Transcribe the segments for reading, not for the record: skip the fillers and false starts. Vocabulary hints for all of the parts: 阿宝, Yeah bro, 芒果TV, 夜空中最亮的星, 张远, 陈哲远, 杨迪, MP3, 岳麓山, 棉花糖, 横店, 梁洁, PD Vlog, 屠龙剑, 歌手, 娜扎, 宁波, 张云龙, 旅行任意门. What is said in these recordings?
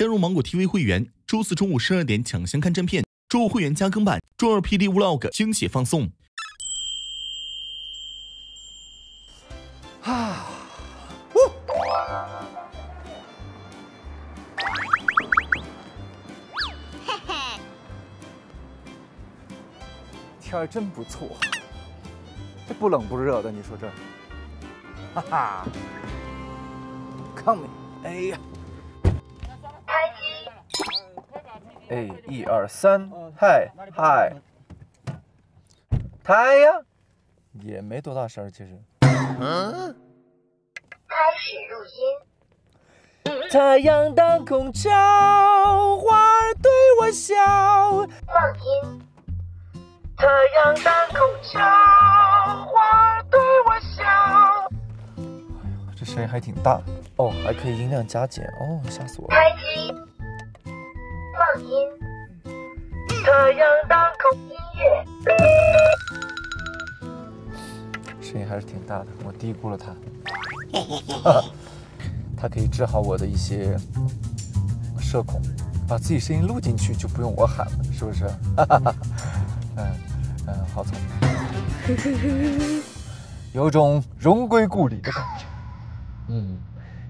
加入芒果 TV 会员，周四中午12点抢先看正片，周五会员加更版，周二 PD Vlog 惊喜放送。啊！嘿嘿，天儿真不错，这不冷不热的，你说这儿，哈哈，看没？哎呀！ 哎，1、2、3，嗨嗨，嗨呀，也没多大声，其实。嗯。开始录音。太阳当空照，花儿对我笑。放音。太阳当空照，花儿对我笑。哎呦，这声音还挺大哦，还可以音量加减哦，吓死我了。开机。 放音，太阳当空，音乐，声音还是挺大的，我低估了它。它可以治好我的一些社恐，把自己声音录进去就不用我喊了，是不是？嗯，好惨，有种荣归故里的感觉。嗯，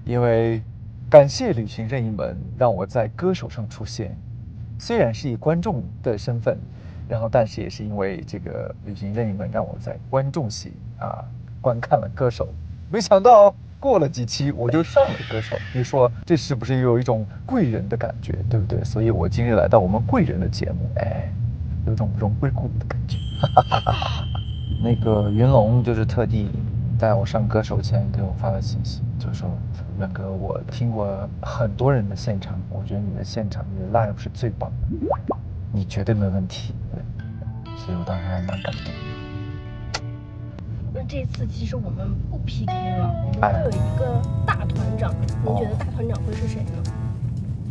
因为。 感谢旅行任意门让我在歌手上出现，虽然是以观众的身份，然后但是也是因为这个旅行任意门让我在观众席啊观看了歌手，没想到过了几期我就上了歌手，你说这是不是有一种贵人的感觉，对不对？所以我今日来到我们贵人的节目，哎，有种荣归故里的感觉。那个云龙就是特地。 在我上歌手前给我发了信息，就说远哥，我听过很多人的现场，我觉得你的现场，你的 live 是最棒的，你绝对没问题。对，所以我当时还蛮感动。那这次其实我们不 PK 了，我们会有一个大团长，您觉得大团长会是谁呢？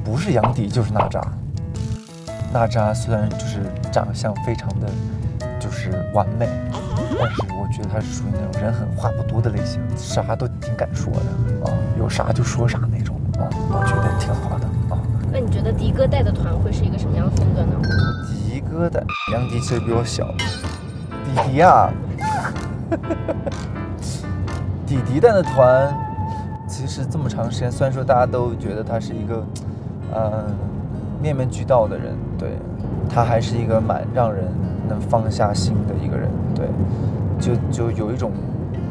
不是杨迪就是娜扎。娜扎虽然就是长相非常的，就是完美。 但是我觉得他是属于那种人狠话不多的类型，啥都挺敢说的啊，有啥就说啥那种啊，我觉得挺好的啊。那你觉得迪哥带的团会是一个什么样的风格呢？迪哥带杨迪其实比我小，迪迪啊，迪迪带的团，其实这么长时间，虽然说大家都觉得他是一个面面俱到的人，对他还是一个蛮让人能放下心的一个人。 对，就有一种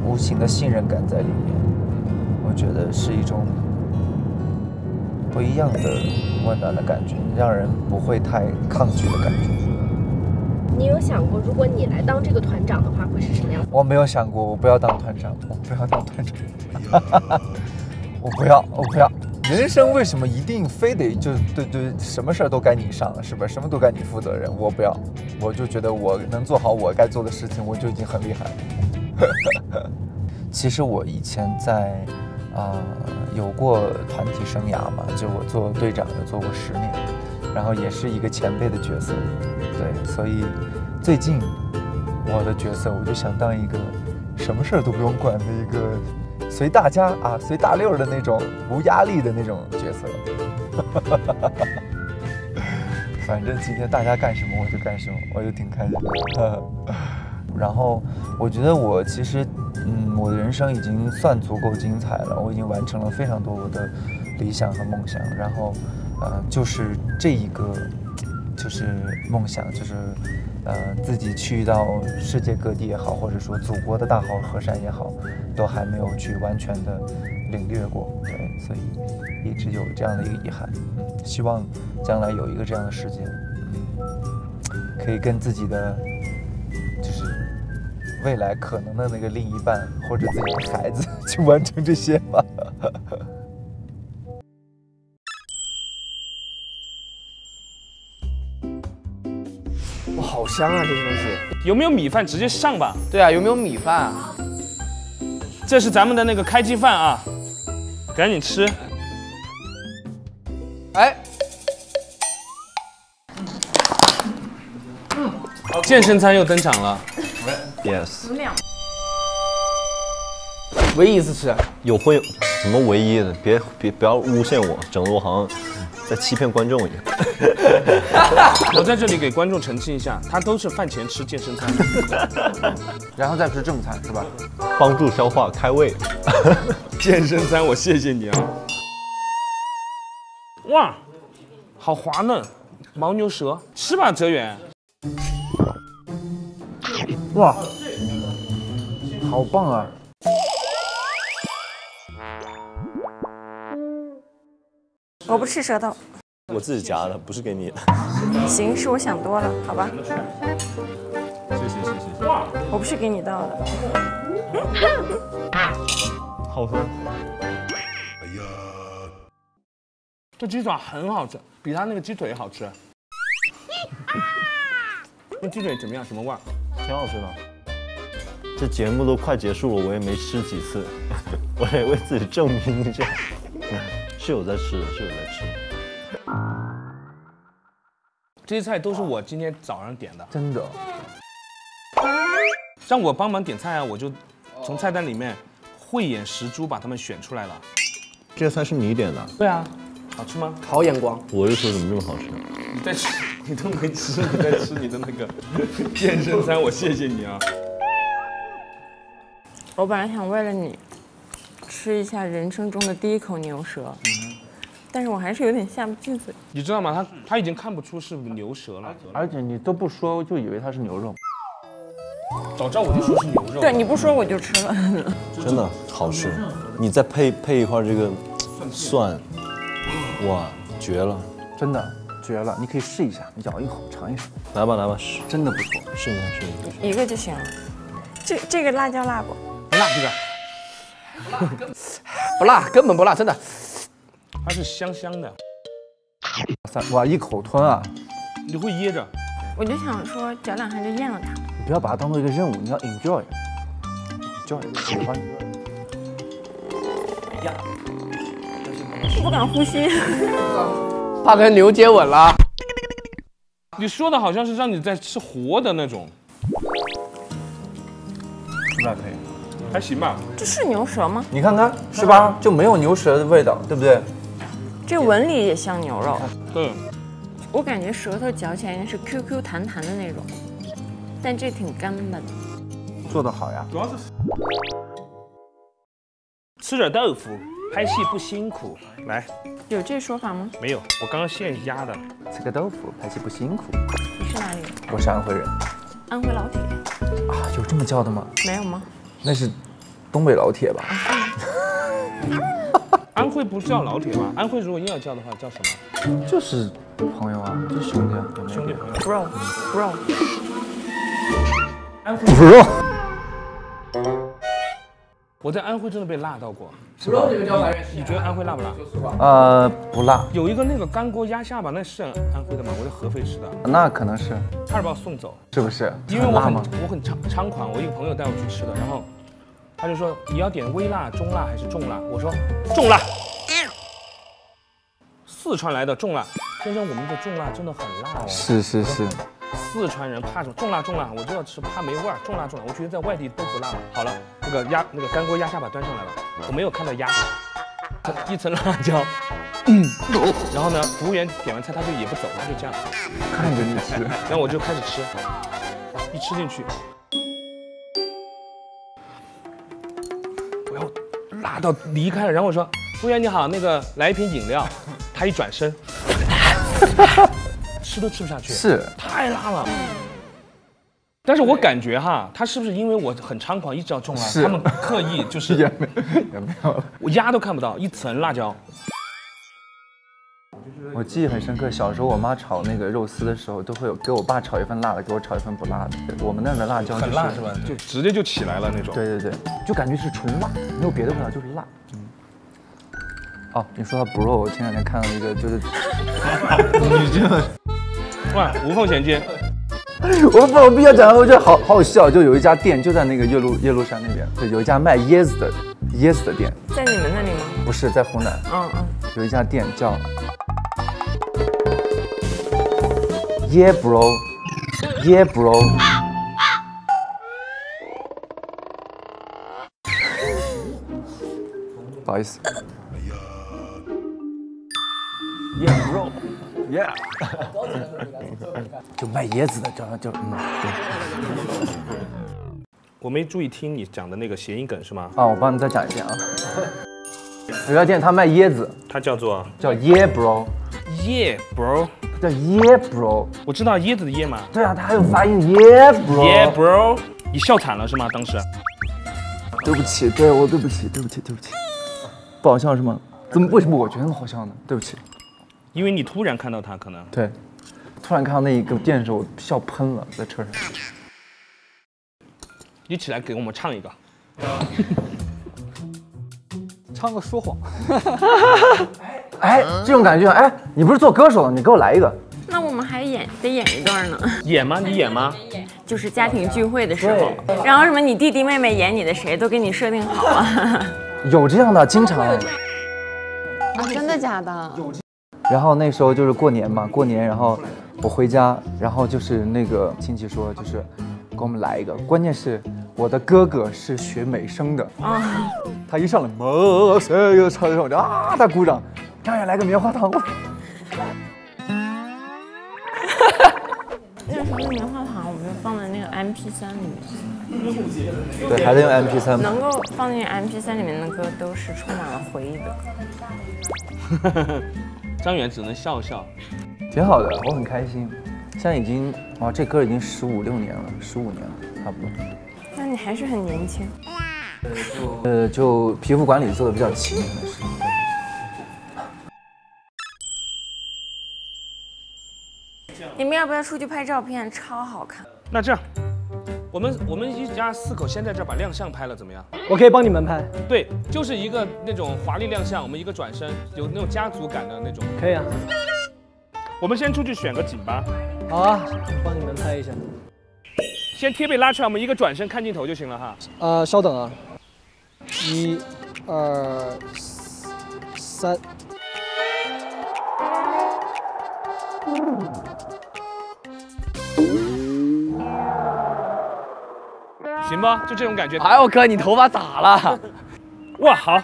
无形的信任感在里面，我觉得是一种不一样的温暖的感觉，让人不会太抗拒的感觉。你有想过，如果你来当这个团长的话，会是什么样？我没有想过，我不要当团长，我不要当团长，我不要，我不要。人生为什么一定非得就对什么事儿都该你上，是吧？什么都该你负责任？我不要。 我就觉得我能做好我该做的事情，我就已经很厉害了。其实我以前在有过团体生涯嘛，就我做队长也做过10年，然后也是一个前辈的角色，对，所以最近我的角色我就想当一个什么事儿都不用管的一个随大家啊随大溜的那种无压力的那种角色。反正今天大家干什么我就干什么，我就挺开心的。然后我觉得我其实，我的人生已经算足够精彩了，我已经完成了非常多我的理想和梦想。然后，就是这一个，就是梦想，就是自己去到世界各地也好，或者说祖国的大好河山也好，都还没有去完全的领略过。对，所以一直有这样的一个遗憾。 希望将来有一个这样的世界，可以跟自己的就是未来可能的那个另一半或者自己的孩子去完成这些吧。哇，好香啊！这个东西有没有米饭直接上吧？对啊，有没有米饭啊？这是咱们的那个开机饭啊，赶紧吃。 哎，健身餐又登场了。Yes。我们俩唯一一次吃，有会什么唯一的？别不要诬陷我，整得我好像在欺骗观众一样。我在这里给观众澄清一下，他都是饭前吃健身餐，然后再吃正餐是吧？帮助消化开胃。健身餐，我谢谢你啊！哇，好滑嫩，牦牛舌，吃吧，哲远。哇，好棒啊！ 我不吃舌头，我自己夹的，不是给你的。行，是我想多了，好吧。谢谢。我不是给你倒的。好酸！哎呀，这鸡爪很好吃，比他那个鸡腿好吃。那鸡腿怎么样？什么味？挺好吃的。这节目都快结束了，我也没吃几次，我得为自己证明一下。是有在吃，是有在吃。这些菜都是我今天早上点的，真的。让我帮忙点菜啊，我就从菜单里面慧眼识珠把它们选出来了。这些菜是你点的？对啊。好吃吗？好眼光。我就说怎么这么好吃？你在吃，你都没吃，你在吃你的那个健身餐，我谢谢你啊。我本来想为了你。 吃一下人生中的第一口牛舌，但是我还是有点下不去嘴。你知道吗？他已经看不出是牛舌了，而且你都不说，我就以为它是牛肉。早知道我就说是牛肉。对，你不说我就吃了。真的好吃，你再配一块这个蒜，哇，绝了！真的绝了，你可以试一下，咬一口尝一口。来吧，试，真的不错，试一下。一个就行了。这个辣椒辣不？辣这个。 不辣，根本不辣，真的。它是香香的。哇，一口吞啊！你会噎着。我就想说，嚼两下就咽了它。你不要把它当做一个任务，你要 enjoy， 喜欢。呀，不敢呼吸。怕跟牛接吻了。你说的好像是让你在吃活的那种。不太可以。 还行吧，这是牛舌吗？你看看是吧，就没有牛舌的味道，对不对？这纹理也像牛肉。对，我感觉舌头嚼起来应该是 QQ 弹弹的那种，但这挺干巴的。做得好呀，主要是吃点豆腐，拍戏不辛苦。来，有这说法吗？没有，我刚刚现压的。吃个豆腐，拍戏不辛苦。你是哪里人？我是安徽人。安徽老铁。啊，有这么叫的吗？没有吗？ 那是东北老铁吧？安徽不叫老铁吧？安徽如果硬要叫的话，叫什么？就是朋友啊，就是兄弟啊，兄弟朋友。bro， 安徽 bro， 我在安徽真的被辣到过。bro 这个叫法，你觉得安徽辣不辣？不辣。有一个那个干锅鸭下巴，那是安徽的吗？我在合肥吃的。那可能是。差点把我送走，是不是？因为我很猖狂，我一个朋友带我去吃的，然后。 他就说你要点微辣、中辣还是重辣？我说重辣。四川来的重辣，先生，我们的重辣真的很辣哦。是。四川人怕什么？重辣，我就要吃，怕没味儿。重辣，我觉得在外地都不辣嘛。好了，那个干锅鸭下巴端上来了，我没有看到鸭，一层辣椒。然后呢，服务员点完菜他就也不走了，就这样看着你吃。然后我就开始吃，一吃进去。 辣到离开了，然后我说：“服务员你好，那个来一瓶饮料。”他一转身，吃都吃不下去，是太辣了。但是我感觉哈，他是不是因为我很猖狂，一直要重辣，他们刻意就是也没有了，我鸭都看不到一层辣椒。我记忆很深刻，小时候我妈炒那个肉丝的时候，都会有给我爸炒一份辣的，给我炒一份不辣的。我们那儿的辣椒很辣是吧？就直接就起来了那种。对，就感觉是纯辣，没有别的味道，就是辣。哦，你说到 bro， 我前两天看到一个就是，你真的，哇，无缝衔接。我必须要讲，我觉得好笑，就有一家店就在那个岳麓山那边，对，有一家卖椰子的店，在你们那里吗？不是，在湖南。嗯。有一家店叫。 Yeah bro，Yeah bro， 不好意思。Yeah bro， yeah， 就卖椰子的，就我没注意听你讲的那个谐音梗是吗？啊，我帮你再讲一遍啊。有家店他卖椰子，它叫 yeah bro， yeah bro， 叫 yeah bro， 我知道椰子的椰嘛。对啊，它还有发音 yeah bro。yeah bro， 你笑惨了是吗？当时？对不起，对我对不起，对不起，对不起，不好笑是吗？怎么为什么我觉得好笑呢？对不起，因为你突然看到他可能对，突然看到那一个电视，我笑喷了，在车上。你起来给我们唱一个，唱个说谎。哎，这种感觉，哎，你不是做歌手的，你给我来一个。那我们还得演一段呢。演吗？你演吗？就是家庭聚会的时候，然后什么你弟弟妹妹演你的谁都给你设定好了。有这样的，经常。啊，真的假的？然后那时候就是过年嘛，过年然后我回家，然后就是那个亲戚说就是。给我们来一个，关键是我的哥哥是学美声的啊，他一上来，妈，谁又唱这首歌啊？他鼓掌，当然来个棉花糖吧。那时候那棉花糖，我们就放在那个 MP3 里面。对，还在用 MP3 吗？能够放进 MP3 里面的歌，都是充满了回忆的歌。张远只能笑笑，挺好的，我很开心。现在已经，哇，这歌已经15、16年了，15年了，差不多。那你还是很年轻。就皮肤管理做的比较勤。你们要不要出去拍照片？超好看。那这样，我们一家4口先在这儿把亮相拍了，怎么样？我可以帮你们拍。对，就是一个那种华丽亮相，我们一个转身，有那种家族感的那种。可以啊。我们先出去选个景吧。好啊，帮你们拍一下。先贴背拉出来，我们一个转身看镜头就行了哈。稍等啊，1、2、3。行吧，就这种感觉。哎呦哥，你头发咋了？哇，好，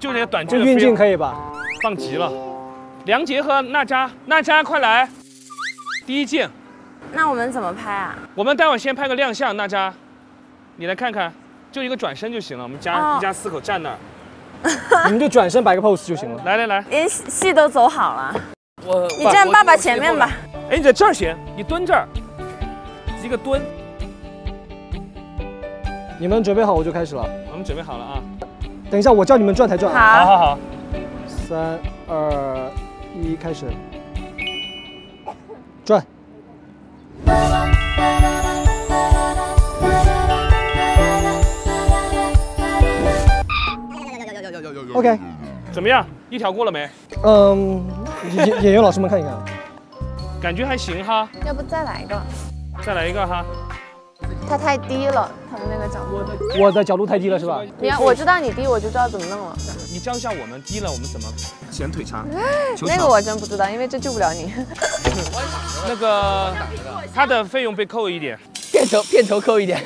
就这个短距离。运镜可以吧？放急了。梁杰和娜扎，娜扎快来！第一件，那我们怎么拍啊？我们待会先拍个亮相，娜扎，你来看看，就一个转身就行了。我们一家4口站那儿，你们就转身摆个 pose 就行了。来来来，连戏都走好了，你站爸爸前面吧。哎，你在这儿行，你蹲这儿，一个蹲。你们准备好我就开始了。我们准备好了啊！等一下我叫你们转台转。好，好，好。3、2、1，开始，转。OK， 怎么样？一条过了没？嗯，演员老师们看一看，感觉还行哈。要不再来一个？再来一个哈。它太低了，他们那个角度。我的角度太低了是吧？你看，我知道你低，我就知道怎么弄了。你教一下我们，低了我们怎么显腿长？那个我真不知道，因为这救不了你。那个他的费用被扣一点，片酬扣一点。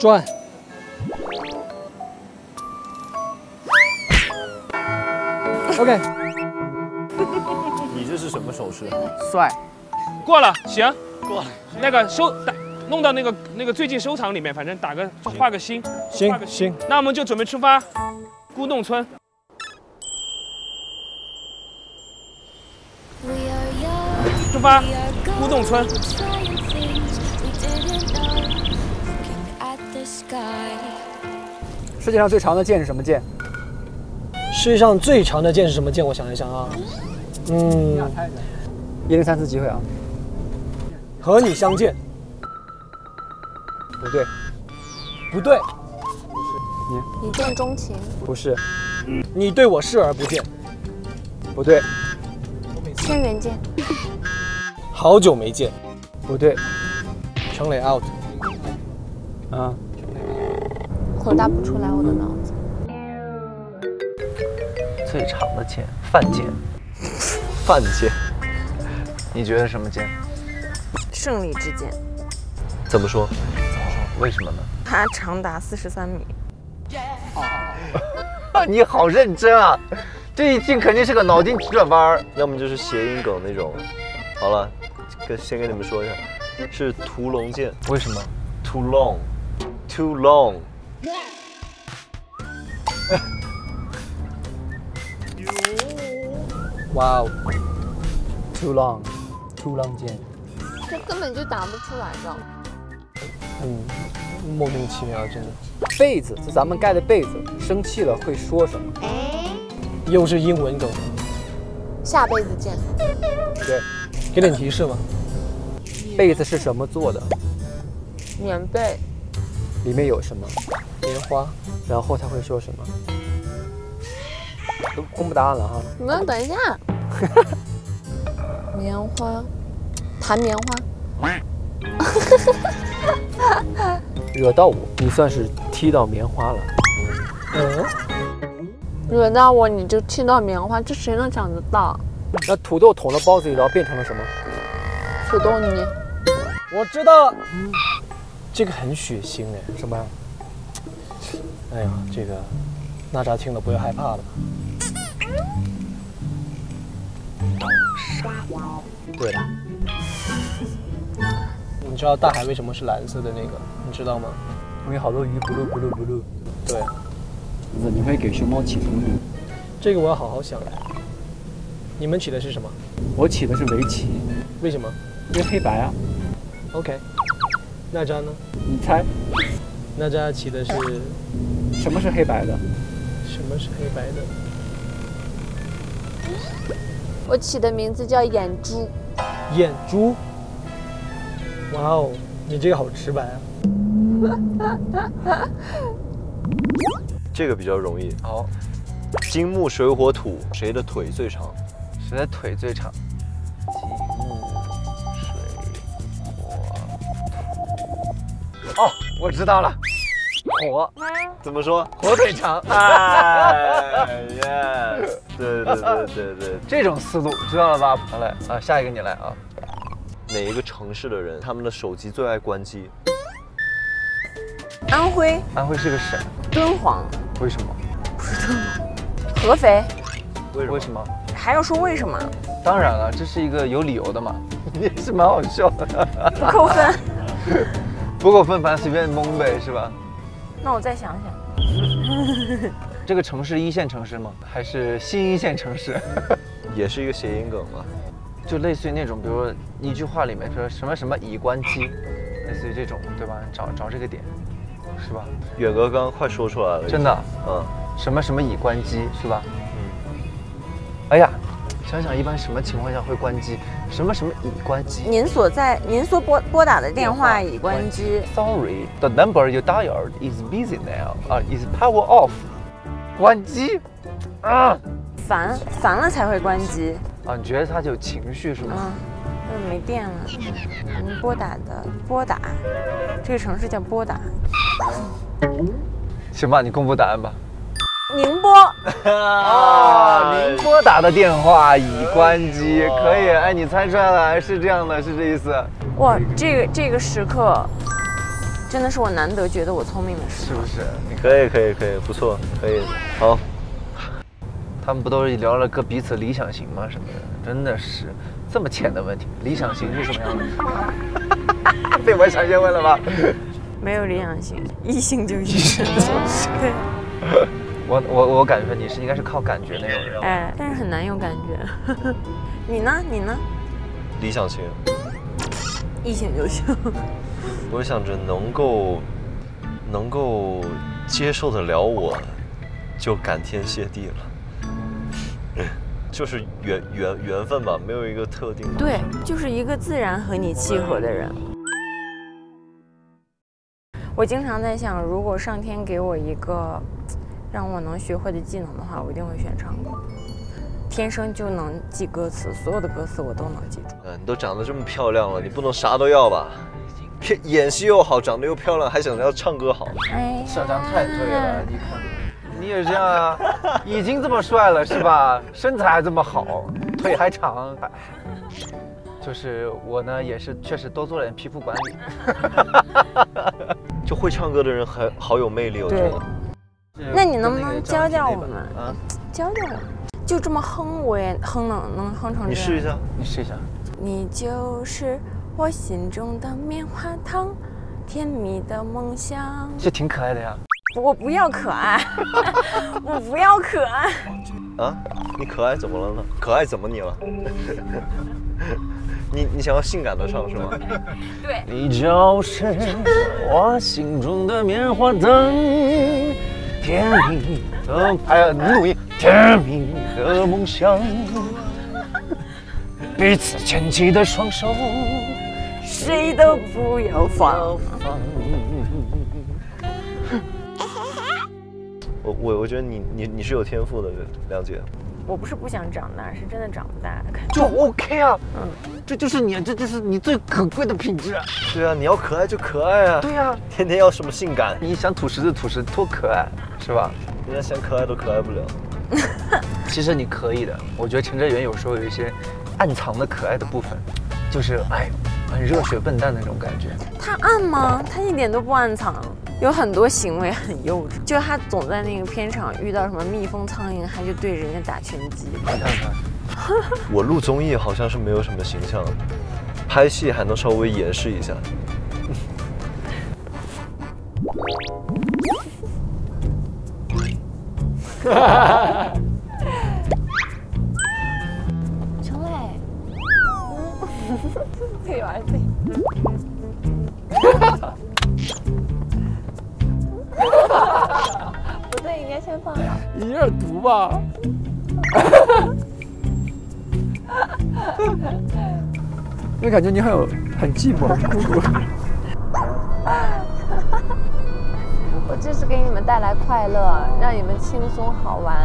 转。OK。你这是什么手势？帅。过了，行，过了。那个弄到那个最近收藏里面，反正打个画个心，行行。那我们就准备出发，孤洞村。出发，孤洞村。世界上最长的剑是什么剑？世界上最长的剑是什么剑？我想一想啊，103次机会啊。和你相见，不对，不对，你见钟情，不是，你对我视而不见，不对，轩辕剑，好久没见，不对，程磊 out， 啊，回答不出来我的脑子，最长的剑，范剑，你觉得什么剑？胜利之剑，怎么说？为什么呢？它长达43米。你好认真啊！这一听肯定是个脑筋急转弯，要么就是谐音梗那种。好了，先跟你们说一下，是屠龙剑。为什么 ？Too long, too long。哇哦 ，too long, too long 剑。这根本就打不出来的。嗯，莫名其妙，真的。被子，就咱们盖的被子，生气了会说什么？又是英文梗。下辈子见。对，给点提示嘛。被子是什么做的？棉被。里面有什么？棉花。然后他会说什么？都公布答案了哈。你们等一下。棉花，弹棉花。惹到我，你算是踢到棉花了。嗯。惹到我，你就踢到棉花，这谁能想得到？那土豆捅了包子一刀，变成了什么？土豆泥。我知道了。这个很血腥哎，什么呀？哎呀，这个娜扎听了不要害怕了。对了，你知道大海为什么是蓝色的那个？你知道吗？因为好多鱼咕噜咕噜咕噜。对。你会给熊猫起什么名？这个我要好好想。你们起的是什么？我起的是围棋。为什么？因为黑白啊。OK。娜扎呢？你猜，娜扎骑的是什么是黑白的？什么是黑白的？我起的名字叫眼珠。眼珠？哇哦，你这个好直白啊！这个比较容易。好，金木水火土，谁的腿最长？谁的腿最长？哦，我知道了，火怎么说？火腿肠。哎呀，对对对对对，这种思路知道了吧？好嘞，啊，下一个你来啊。哪一个城市的人，他们的手机最爱关机？安徽。安徽是个省。敦煌。为什么？不知道。合肥。为什么？还要说为什么？当然了，这是一个有理由的嘛。你也是蛮好笑的。不扣分。不过分，凡随便蒙呗，是吧？那我再想想。这个城市一线城市吗？还是新一线城市？也是一个谐音梗嘛，就类似于那种，比如一句话里面说什么什么已关机，类似于这种，对吧？找这个点，是吧？远哥刚刚快说出来了，真的，嗯，什么什么已关机，是吧？嗯。哎呀，想想一般什么情况下会关机？什么什么已关机？您所拨打的电话已关机。Sorry, the number you dialed is busy now. Is power off. 关机？啊！烦了才会关机。啊，你觉得它有情绪是吗？啊，那没电了。您拨打，这个城市叫拨打。行吧，你公布答案吧。宁波啊，宁波打的电话已关机，可以。哎，你猜出来了，是这样的，是这意思。哇，这个时刻，真的是我难得觉得我聪明的时刻，是不是？可以，不错，可以。好，他们不都是聊了个彼此理想型吗？什么的，真的是这么浅的问题，理想型是什么样的？被我抢先问了吧？没有理想型，异性就异性。对。我感觉你是应该是靠感觉那种人，哎，但是很难有感觉。你呢？理想型，异性就行。我想着能够接受得了我，就感天谢地了。就是缘分吧，没有一个特定的。对，就是一个自然和你契合的人。我经常在想，如果上天给我一个让我能学会的技能的话，我一定会选唱歌。天生就能记歌词，所有的歌词我都能记住。你都长得这么漂亮了，你不能啥都要吧？演戏又好，长得又漂亮，还想着要唱歌好？哎，小张太对了，你看，你也是这样啊？已经这么帅了是吧？身材还这么好，腿还长。就是我呢，也是确实多做了点皮肤管理。就会唱歌的人很好有魅力，我觉得。那你能不能教教我们？教教我们，就这么哼，我也哼能哼成这样。你试一下，你试一下。你就是我心中的棉花糖，甜蜜的梦想。这挺可爱的呀。我不要可爱，我不要可爱。啊，你可爱怎么了呢？可爱怎么你了？你想要性感的唱是吗？对。你就是我心中的棉花糖，甜蜜的哎呀，你录音，甜蜜的梦想，彼此牵起的双手，谁都不要放。我觉得你是有天赋的，梁姐。我不是不想长大，是真的长不大，就 OK 啊。嗯，这就是你最可贵的品质。对啊，你要可爱就可爱啊。对啊，天天要什么性感？你想吐实就吐实，多可爱，是吧？人家想可爱都可爱不了。其实你可以的，我觉得陈哲远有时候有一些暗藏的可爱的部分，就是哎，很热血笨蛋那种感觉。他暗吗？他一点都不暗藏。有很多行为很幼稚，就他总在那个片场遇到什么蜜蜂、苍蝇，他就对人家打拳击。你看看，我录综艺好像是没有什么形象，拍戏还能稍微掩饰一下。成磊，自己玩自己。不对，应该先放好。你有点毒吧？因为感觉你很寂寞，很孤独。我这是给你们带来快乐，让你们轻松好玩。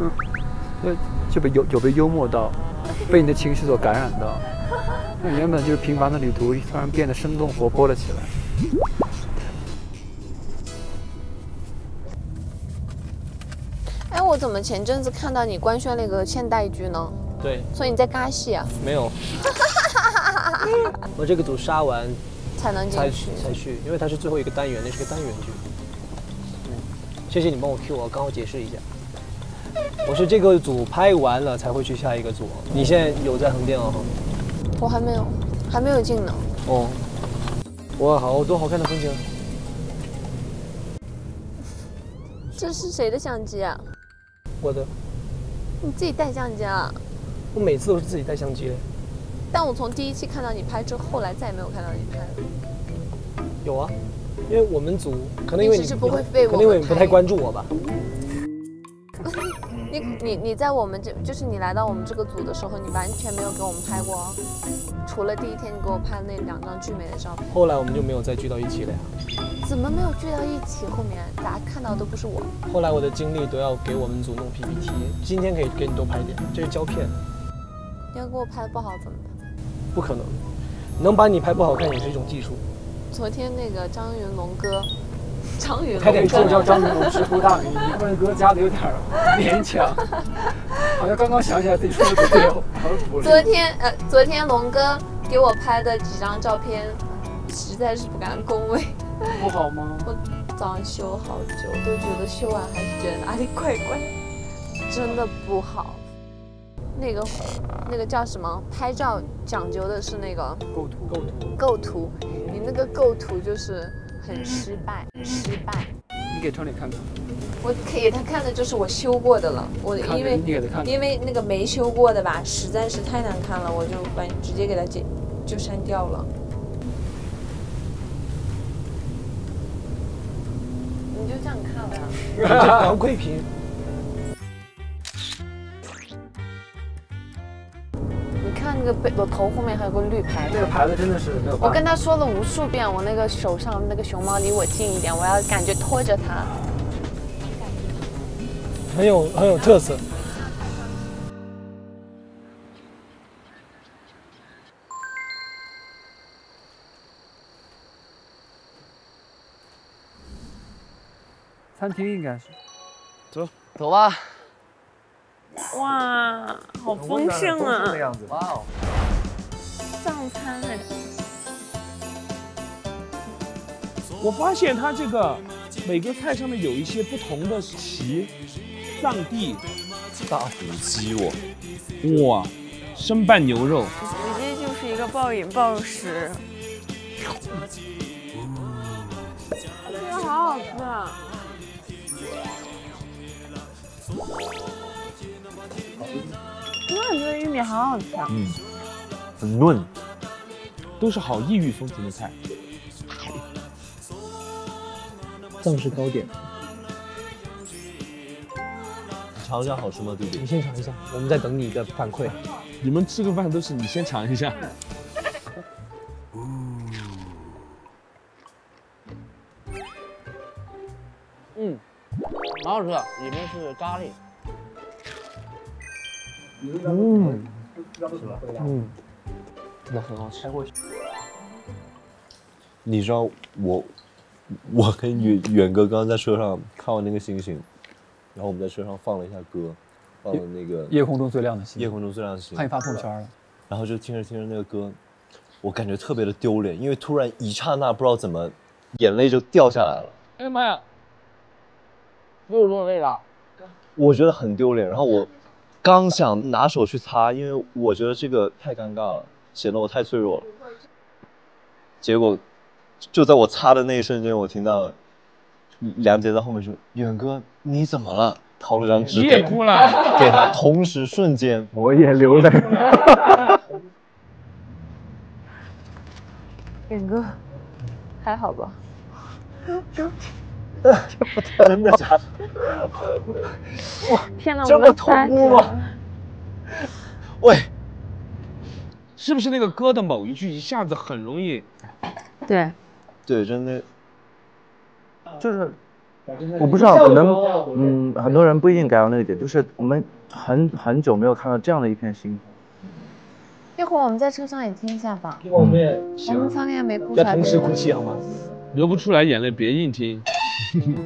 嗯，就被幽默到，被你的情绪所感染到。那原本就是平凡的旅途，突然变得生动活泼了起来。我怎么前阵子看到你官宣了一个现代剧呢？对，所以你在尬戏啊？没有，我这个组杀完才能进去，才去，因为它是最后一个单元，那是个单元剧。嗯，谢谢你帮我 Q 我，刚好解释一下，我是这个组拍完了才会去下一个组。你现在有在横店啊？我还没有进呢。哦，哇，好多好看的风景。这是谁的相机啊？我的，你自己带相机啊？我每次都是自己带相机的。但我从第一期看到你拍之后，后来再也没有看到你拍了。有啊，因为我们组可能因为你不会被我，可能因为你不太关注我吧。你在我们这，就是你来到我们这个组的时候，你完全没有给我们拍过，除了第一天你给我拍那2张巨美的照片。后来我们就没有再聚到一起了呀。怎么没有聚到一起？后面大家看到都不是我。后来我的精力都要给我们组弄 PPT， 今天可以给你多拍一点，这是胶片。你要给我拍的不好怎么办？不可能，能把你拍不好看也是一种技术。昨天那个张云龙哥，张云龙哥，还得说叫张云龙直呼大名，你问哥加的有点勉强，好像刚刚想起来自己说的不对哦。昨天龙哥给我拍的几张照片，实在是不敢恭维。不好吗？我早上修好久，都觉得修完还是觉得哪里怪怪，真的不好。那个叫什么？拍照讲究的是那个构图，你那个构图就是很失败。你给张磊看看。我给他看的就是我修过的了，我因为那个没修过的吧，实在是太难看了，我就直接给他就删掉了。你就这样看了呀？王贵平，你看那个背，我头后面还有个绿牌子。那个牌子真的是……我跟他说了无数遍，我那个手上那个熊猫离我近一点，我要感觉拖着它。很有特色。餐厅应该是，走吧。哇，好丰盛啊！的样子，哇哦，藏餐哎！我发现它这个每个菜上面有一些不同的旗，藏地、大骨鸡哦，哇，生拌牛肉，直接就是一个暴饮暴食。这个好好吃啊！我觉得玉米好好吃啊，嗯，很嫩，都是好异域风情的菜。藏式糕点。 尝一下好吃吗，弟弟？你先尝一下，我们在等你的反馈。你们吃个饭都是你先尝一下。嗯，蛮好吃的，里面是咖喱。嗯，是吧？嗯，真的很好吃。你知道我跟远哥刚刚在车上看完那个星星。 然后我们在车上放了一下歌，放了那个夜空中最亮的星，夜空中最亮的星，看你发朋友圈了。然后就听着那个歌，我感觉特别的丢脸，因为突然一刹那不知道怎么，眼泪就掉下来了。哎呀妈呀，不有落泪了，我觉得很丢脸。然后我刚想拿手去擦，因为我觉得这个太尴尬了，显得我太脆弱了。结果就在我擦的那一瞬间，我听到了。 梁杰在后面说：“远哥，你怎么了？”掏了张纸，你也哭了，给他。同时瞬间，我也流泪了。远哥，还好吧？真的假的？哇，天哪，这么痛苦吗？喂，是不是那个歌的某一句一下子很容易？对，对，真的。 就是我不知道，可能很多人不一定改到那个点，就是我们很久没有看到这样的一片星空。一会儿我们在车上也听一下吧。一会儿我们也我们三个人没哭出来，同时哭泣好吗？流不出来眼泪别硬听。你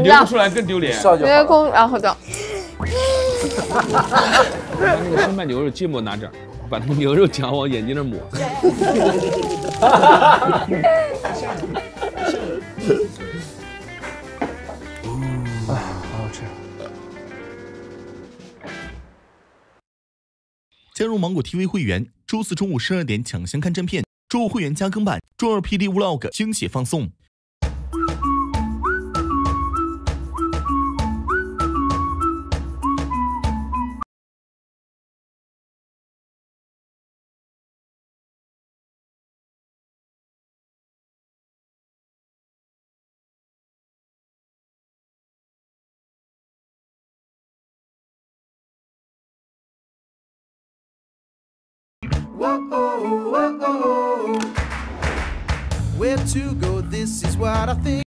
流不出来更丢脸。月空，然后就。把那个生拌牛肉芥末拿点，把那个牛肉条往眼睛那抹。哎，好好吃！加入芒果 TV 会员，周四中午12点抢先看正片，周五会员加更版，周二 PD Vlog 惊喜放送。Where to go? This is what I think.